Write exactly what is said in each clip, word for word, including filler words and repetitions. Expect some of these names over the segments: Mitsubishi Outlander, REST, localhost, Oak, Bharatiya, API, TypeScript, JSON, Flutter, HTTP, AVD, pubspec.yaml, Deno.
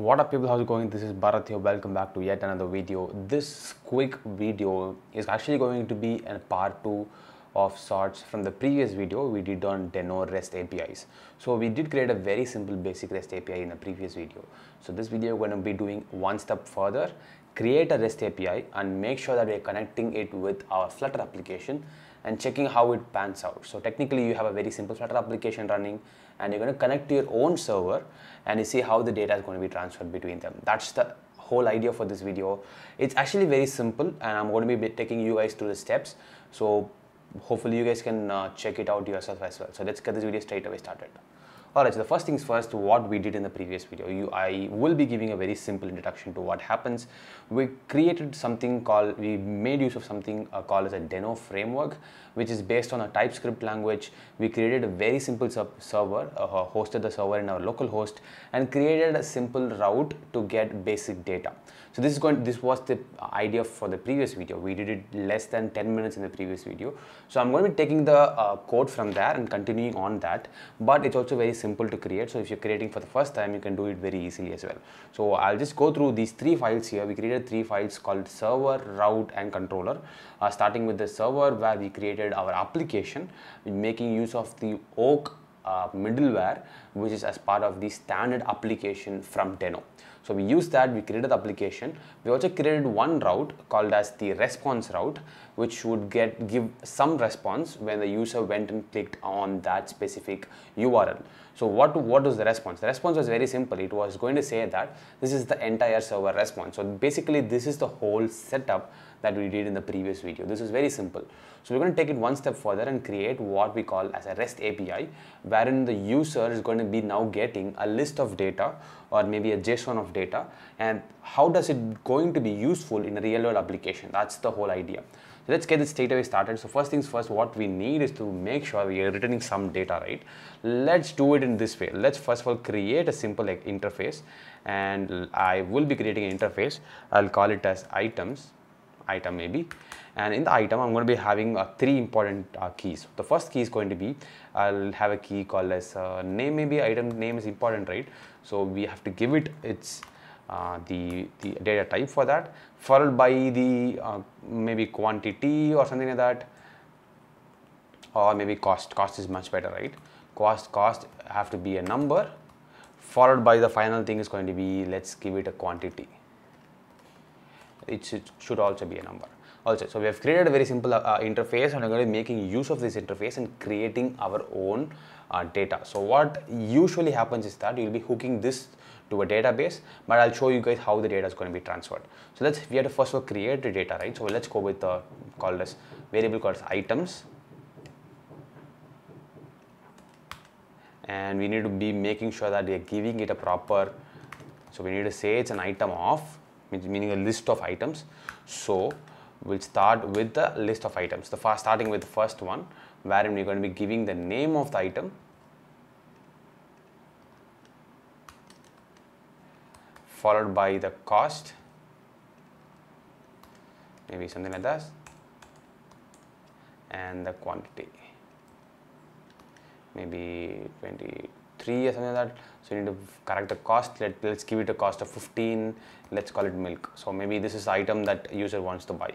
What up people, how's it going? This is Bharatiya. Welcome back to yet another video. This quick video is actually going to be a part two of sorts from the previous video we did on Deno REST A P Is. So we did create a very simple basic REST A P I in the previous video. So this video we're going to be doing one step further, create a REST A P I and make sure that we're connecting it with our Flutter application and checking how it pans out. So technically you have a very simple Flutter application running and you're going to connect to your own server and you see how the data is going to be transferred between them. That's the whole idea for this video. It's actually very simple and I'm going to be taking you guys through the steps. So hopefully you guys can uh, check it out yourself as well. So let's get this video straight away started. Alright, so the first things first, what we did in the previous video, you, I will be giving a very simple introduction to what happens. We created something called, we made use of something called as a Deno framework, which is based on a TypeScript language. We created a very simple server, uh, hosted the server in our localhost, and created a simple route to get basic data. So this is going, this was the idea for the previous video. We did it less than ten minutes in the previous video. So I'm going to be taking the uh, code from there and continuing on that, but it's also very simple to create. So if you're creating for the first time, you can do it very easily as well. So I'll just go through these three files here. We created three files called server, route and controller, uh, starting with the server where we created our application making use of the Oak uh, middleware, which is as part of the standard application from Deno. So we used that, we created the application. We also created one route called as the response route, which would get give some response when the user went and clicked on that specific U R L. So what, what was the response? The response was very simple. It was going to say that this is the entire server response. So basically this is the whole setup that we did in the previous video. This is very simple. So we're going to take it one step further and create what we call as a REST A P I, wherein the user is going to be now getting a list of data or maybe a JSON of data, and how does it going to be useful in a real world application? That's the whole idea. So let's get this straight away started. So first things first, what we need is to make sure we are returning some data, right? Let's do it in this way. Let's first of all create a simple like interface, and I will be creating an interface. I'll call it as items, item maybe, and in the item I'm going to be having uh, three important uh, keys. The first key is going to be, I'll have a key called as uh, name. Maybe item name is important, right? So we have to give it its Uh, the, the data type for that, followed by the uh, maybe quantity or something like that, or maybe cost. Cost is much better, right? Cost, cost have to be a number, followed by the final thing is going to be, let's give it a quantity. It should, should also be a number. Also, so we have created a very simple uh, interface, and we're going to be making use of this interface and creating our own uh, data. So what usually happens is that you'll be hooking this to a database, but I'll show you guys how the data is going to be transferred. So let's, we have to first of all create the data, right? So let's go with the called as variable called as items, and we need to be making sure that we are giving it a proper. So we need to say it's an item of, meaning a list of items. So we'll start with the list of items. The first, starting with the first one, wherein we're going to be giving the name of the item, followed by the cost, maybe something like that, and the quantity, maybe twenty-three or something like that. So you need to correct the cost. Let, let's give it a cost of fifteen. Let's call it milk. So maybe this is the item that user wants to buy.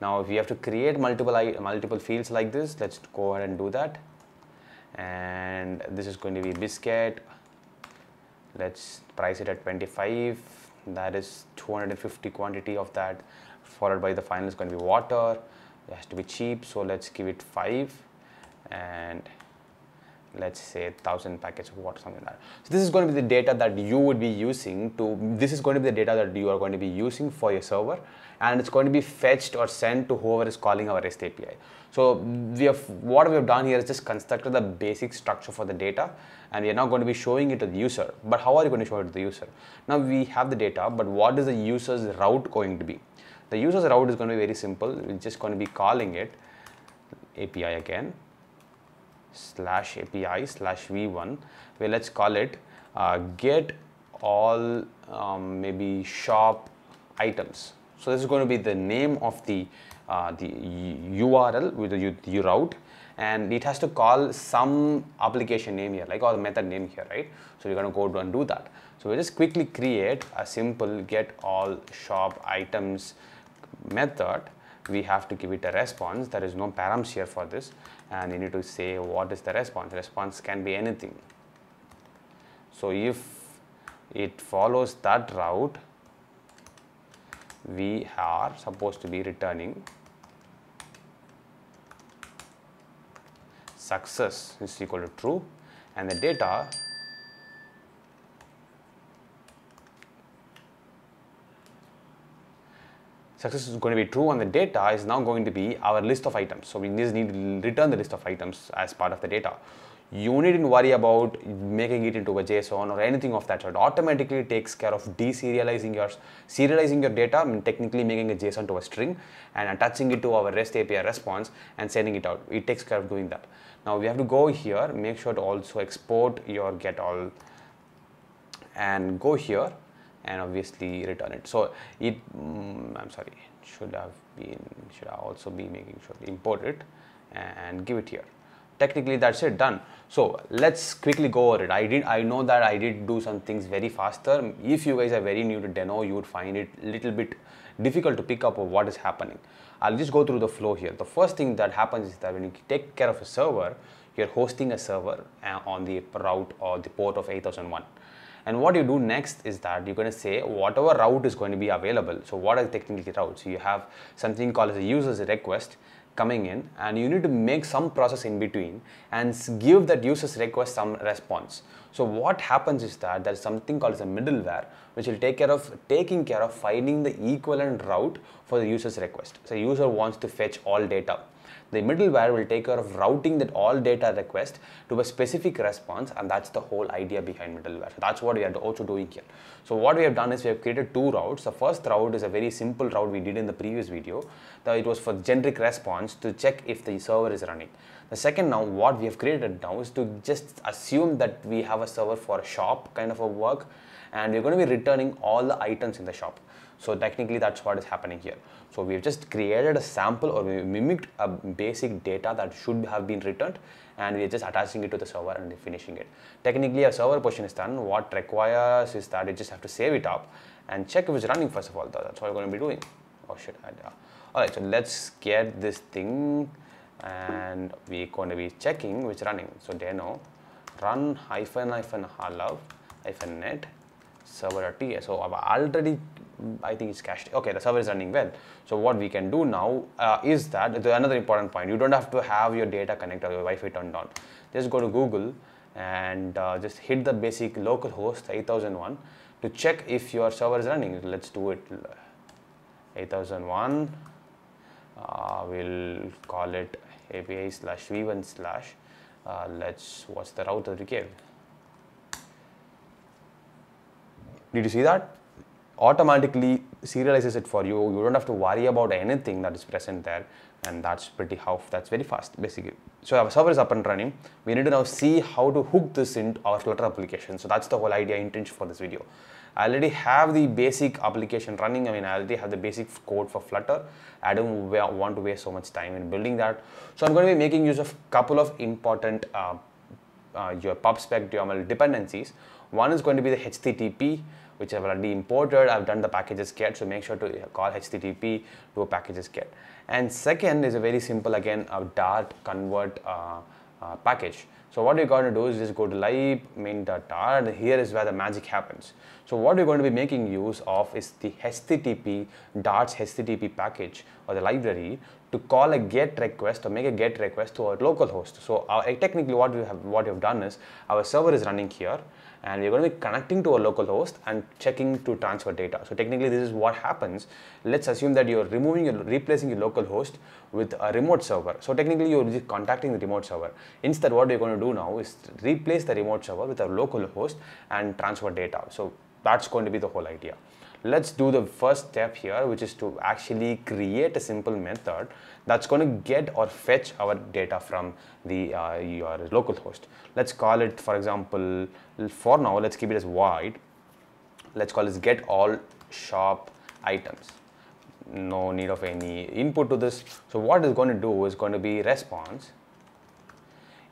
Now if you have to create multiple multiple fields like this, let's go ahead and do that. And this is going to be biscuit. Let's price it at twenty-five. That is two hundred fifty quantity of that, followed by the final is going to be water. It has to be cheap, so let's give it five, and let's say one thousand packets of water, something like that. So this is going to be the data that you would be using to, this is going to be the data that you are going to be using for your server, and it's going to be fetched or sent to whoever is calling our REST A P I. So we have, what we have done here is just constructed the basic structure for the data, and we are now going to be showing it to the user. But how are you going to show it to the user? Now we have the data, but what is the user's route going to be? The user's route is going to be very simple. We're just going to be calling it A P I again, slash A P I slash v one, where let's call it uh, get all um, maybe shop items. So this is going to be the name of the uh, the U R L with the, the route, and it has to call some application name here, like or method name here, right? So you're going to go and do that. So we'll just quickly create a simple get all shop items method. We have to give it a response. There is no params here for this, and you need to say what is the response. The response can be anything. So if it follows that route, we are supposed to be returning success is equal to true, and the data success is going to be true, and the data is now going to be our list of items. So we just need to return the list of items as part of the data. You needn't worry about making it into a JSON or anything of that sort. It automatically takes care of deserializing your serializing your data, I mean, technically making a JSON to a string and attaching it to our REST A P I response and sending it out. It takes care of doing that. Now we have to go here, make sure to also export your get all and go here and obviously return it. So it mm, I'm sorry, it should have been should also be making sure to import it and give it here. Technically that's it, done. So let's quickly go over it. I did I know that I did do some things very faster. If you guys are very new to Deno, you would find it a little bit difficult to pick up of what is happening. I'll just go through the flow here. The first thing that happens is that when you take care of a server, you're hosting a server on the route or the port of eight thousand one. And what you do next is that you're going to say whatever route is going to be available. So what are technically routes? So you have something called as a user's request coming in, and you need to make some process in between and give that user's request some response. So what happens is that there's something called as a middleware which will take care of taking care of finding the equivalent route for the user's request. So user wants to fetch all data. The middleware will take care of routing that all data request to a specific response, and that's the whole idea behind middleware. So that's what we are also doing here. So what we have done is we have created two routes. The first route is a very simple route we did in the previous video. Now it was for generic response to check if the server is running. The second now what we have created now is to just assume that we have a server for a shop kind of a work, and we're going to be returning all the items in the shop. So technically that's what is happening here. So we've just created a sample, or we mimicked a basic data that should have been returned, and we're just attaching it to the server and finishing it. Technically a server portion is done. What requires is that you just have to save it up and check if it's running first of all. That's what we're going to be doing. Oh shit. Alright, so let's get this thing, and we're going to be checking which running. So Deno run hyphen hyphen hello hyphen net server.ts. So I've already, I think it's cached. Okay, the server is running well. So what we can do now uh, is that the, another important point, you don't have to have your data connected or your Wi-Fi turned on. Just go to Google and uh, just hit the basic localhost eight thousand one to check if your server is running. Let's do it eight thousand one. Uh, we'll call it A P I slash v one slash. Uh, let's what's the route that we gave? Did you see that? Automatically serializes it for you. You don't have to worry about anything that is present there, and that's pretty how that's very fast basically. So our server is up and running. We need to now see how to hook this into our Flutter application. So that's the whole idea intention for this video. I already have the basic application running. I mean, I already have the basic code for Flutter. I don't want to waste so much time in building that. So I'm going to be making use of a couple of important uh, uh, your pubspec.yaml dependencies. One is going to be the H T T P, which I've already imported. I've done the packages get, so make sure to call H T T P to a packages get. And second is a very simple, again, a Dart convert uh, uh, package. So what you're going to do is just go to lib main.dart. Here is where the magic happens. So what you're going to be making use of is the H T T P, Dart's H T T P package or the library to call a get request or make a get request to our local host. So our, technically what we have what you've done is our server is running here, and we're going to be connecting to a local host and checking to transfer data. So technically this is what happens. Let's assume that you're removing your replacing your local host with a remote server. So technically you're just contacting the remote server. Instead what you're going to do now is replace the remote server with a local host and transfer data. So that's going to be the whole idea. Let's do the first step here, which is to actually create a simple method that's going to get or fetch our data from the uh, your local host. Let's call it, for example, for now, let's keep it as void. Let's call this get all shop items. No need of any input to this. So what it's going to do is going to be response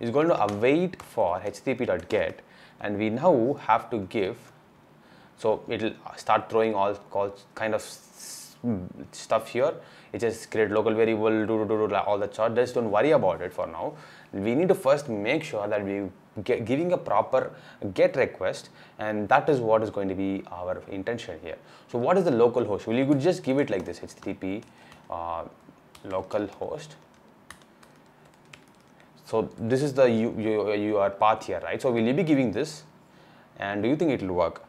is going to await for H T T P dot get, and we now have to give, so it will start throwing all kind of stuff here. It just create local variable, do, do, do, do all that sort. Just don't worry about it for now. We need to first make sure that we get giving a proper get request, and that is what is going to be our intention here. So what is the local host? Well, you could just give it like this, H T T P uh, localhost. So this is the you, you, your path here, right? So we'll be giving this, and do you think it will work?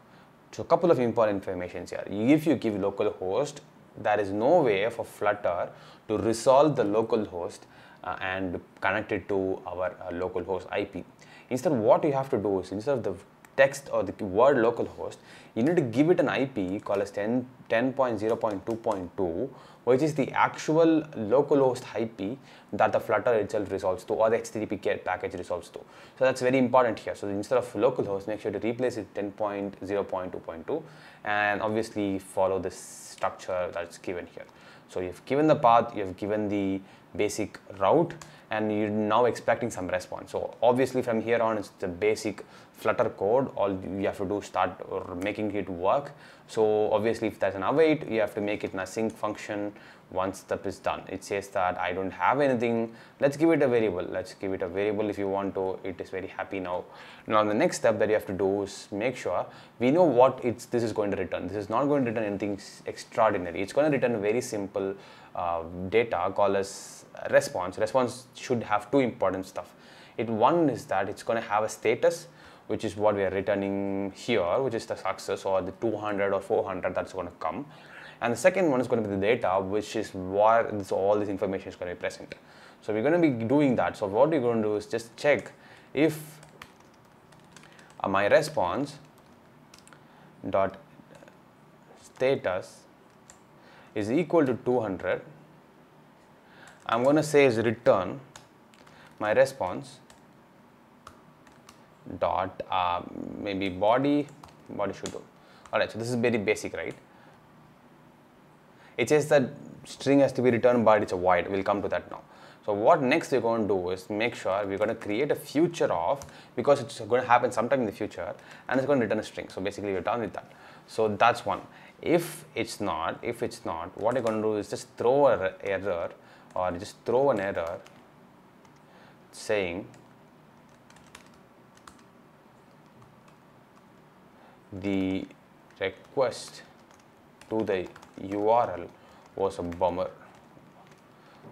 So a couple of important informations here. If you give localhost, there is no way for Flutter to resolve the localhost uh, and connect it to our uh, localhost I P. Instead, what you have to do is, instead of the text or the word localhost, you need to give it an I P called as ten dot zero dot two dot two, which is the actual localhost I P that the Flutter itself resolves to, or the H T T P get package resolves to. So that's very important here. So instead of localhost, make sure to replace it ten dot zero dot two dot two, and obviously follow this structure that's given here. So you've given the path, you've given the basic route, and you're now expecting some response. So obviously from here on, it's the basic Flutter code. All you have to do is start or making it work. So obviously if there's an await, you have to make it in a sync function. One step is done. It says that I don't have anything. Let's give it a variable. Let's give it a variable if you want to. It is very happy now. Now the next step that you have to do is make sure we know what it's this is going to return. This is not going to return anything extraordinary. It's going to return very simple uh, data called as response. Response should have two important stuff. It one is that it's going to have a status, which is what we are returning here, which is the success or the two hundred or four hundred that's going to come. And the second one is going to be the data, which is where this, all this information is going to be present. So we're going to be doing that. So what we're going to do is just check if my response dot status is equal to two hundred. I'm going to say is return my response dot uh, maybe body body should do. All right. So this is very basic, right? It says that string has to be returned, but it's a void. We'll come to that now. So what next we're going to do is make sure we're going to create a future of, because it's going to happen sometime in the future, and it's going to return a string. So basically we're done with that. So that's one. If it's not, if it's not, what you're going to do is just throw an error, or just throw an error saying the request to the U R L was a bummer.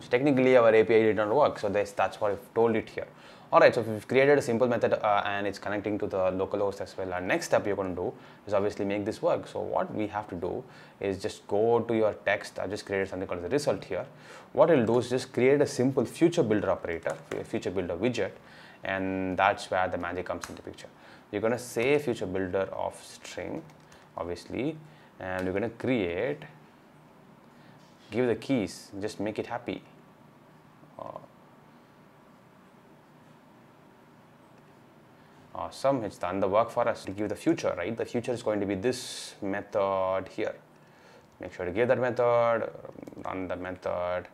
So technically our A P I did not work, so that's what I've told it here. Alright, so we've created a simple method uh, and it's connecting to the localhost as well. Our next step you're going to do is obviously make this work. So what we have to do is just go to your text. I just created something called the result here. What it'll do is just create a simple future builder operator, future builder widget, and that's where the magic comes into picture. You're going to say future builder of string, obviously, and we're going to create, give the keys, just make it happy. Uh, Awesome, it's done the work for us. To give the future, right? The future is going to be this method here. Make sure to give that method, run that method,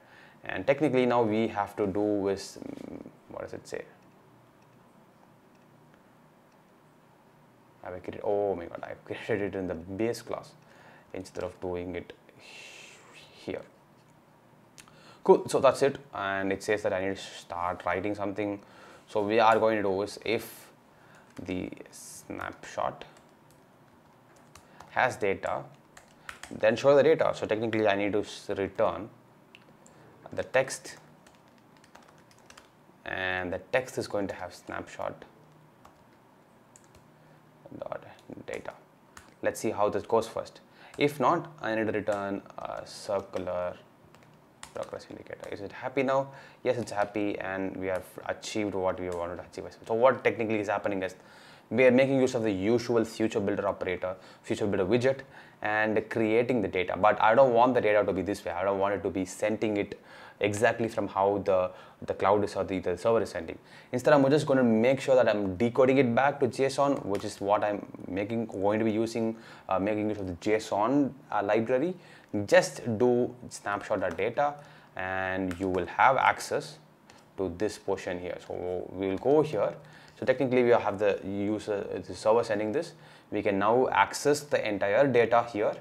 and technically now we have to do with, what does it say? Have I created? Oh my god, I created it in the base class instead of doing it here. Cool. So that's it, and it says that I need to start writing something. So we are going to do is if the snapshot has data, then show the data. So technically I need to return the text, and the text is going to have snapshot dot data. Let's see how this goes first. If not, I need to return a circular progress indicator. Is it happy now? Yes, it's happy, and we have achieved what we wanted to achieve. So what technically is happening is we are making use of the usual future builder operator, future builder widget, and creating the data. But I don't want the data to be this way. I don't want it to be sending it exactly from how the, the cloud is or the, the server is sending. Instead, I'm just going to make sure that I'm decoding it back to JSON, which is what I'm making going to be using, uh, making use of the JSON uh, library. Just do snapshot data, and you will have access to this portion here. So we'll go here. So technically we have the user, the server sending this. We can now access the entire data here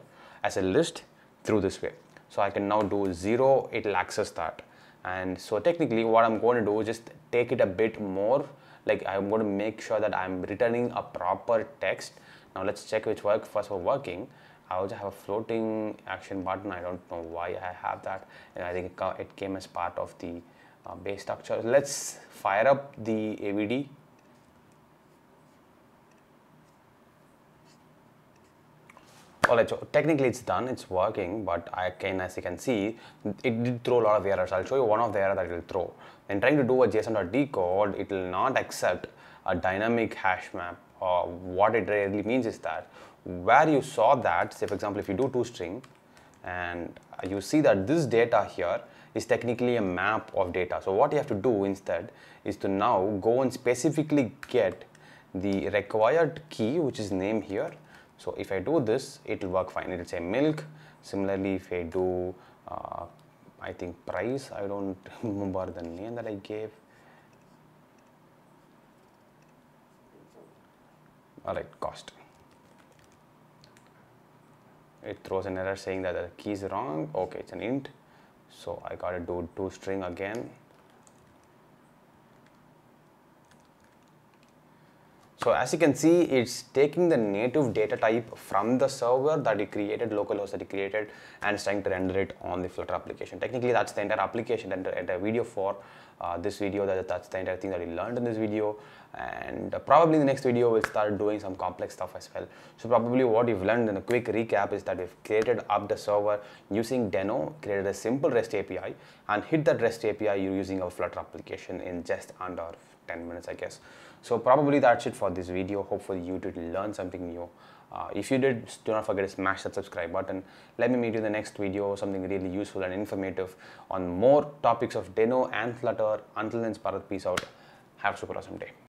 as a list through this way. So I can now do zero, it will access that. And so technically what I'm going to do is just take it a bit more, like I'm going to make sure that I'm returning a proper text. Now let's check which work first for working. I also have a floating action button. I don't know why I have that, and I think it came as part of the uh, base structure. Let's fire up the A V D. Alright, so technically it's done, it's working, but I can, as you can see, it did throw a lot of errors. I'll show you one of the errors that it will throw. When trying to do a JSON.d code, it will not accept a dynamic hash map. Uh, what it really means is that where you saw that, say for example, if you do toString and you see that this data here is technically a map of data. So what you have to do instead is to now go and specifically get the required key, which is name here. So if I do this, it will work fine. It will say milk. Similarly, if I do, uh, I think price, I don't remember the name that I gave. All right, cost. It throws an error saying that the key is wrong. Okay, it's an int. So I gotta do toString again. So as you can see, it's taking the native data type from the server that you created, localhost that you created, and it's trying to render it on the Flutter application. Technically, that's the entire application, and the entire video for uh, this video. That, that's the entire thing that we learned in this video. And uh, probably in the next video, we'll start doing some complex stuff as well. So probably what you've learned in a quick recap is that we've created up the server using Deno, created a simple REST A P I, and hit that REST A P I using our Flutter application in just under ten minutes, I guess. So probably that's it for this video. Hopefully you did learn something new. Uh, if you did, do not forget to smash that subscribe button. Let me meet you in the next video, something really useful and informative on more topics of Deno and Flutter. Until then, Bharat, peace out. Have a super awesome day.